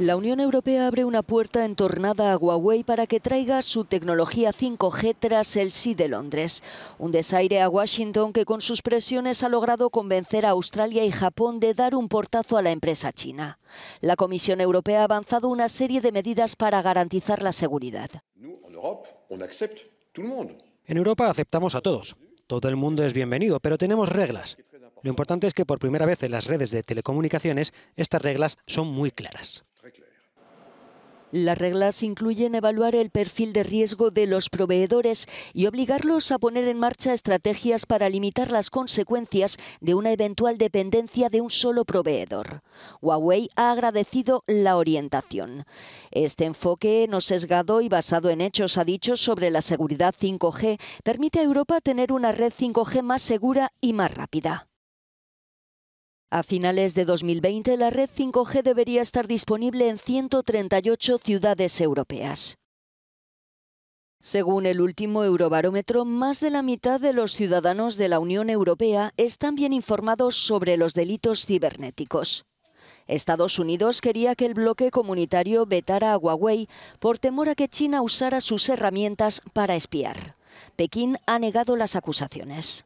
La Unión Europea abre una puerta entornada a Huawei para que traiga su tecnología 5G tras el sí de Londres. Un desaire a Washington que con sus presiones ha logrado convencer a Australia y Japón de dar un portazo a la empresa china. La Comisión Europea ha avanzado una serie de medidas para garantizar la seguridad. En Europa aceptamos a todos. Todo el mundo es bienvenido, pero tenemos reglas. Lo importante es que por primera vez en las redes de telecomunicaciones estas reglas son muy claras. Las reglas incluyen evaluar el perfil de riesgo de los proveedores y obligarlos a poner en marcha estrategias para limitar las consecuencias de una eventual dependencia de un solo proveedor. Huawei ha agradecido la orientación. Este enfoque no sesgado y basado en hechos, ha dicho, sobre la seguridad 5G, permite a Europa tener una red 5G más segura y más rápida. A finales de 2020, la red 5G debería estar disponible en 138 ciudades europeas. Según el último Eurobarómetro, más de la mitad de los ciudadanos de la Unión Europea están bien informados sobre los delitos cibernéticos. Estados Unidos quería que el bloque comunitario vetara a Huawei por temor a que China usara sus herramientas para espiar. Pekín ha negado las acusaciones.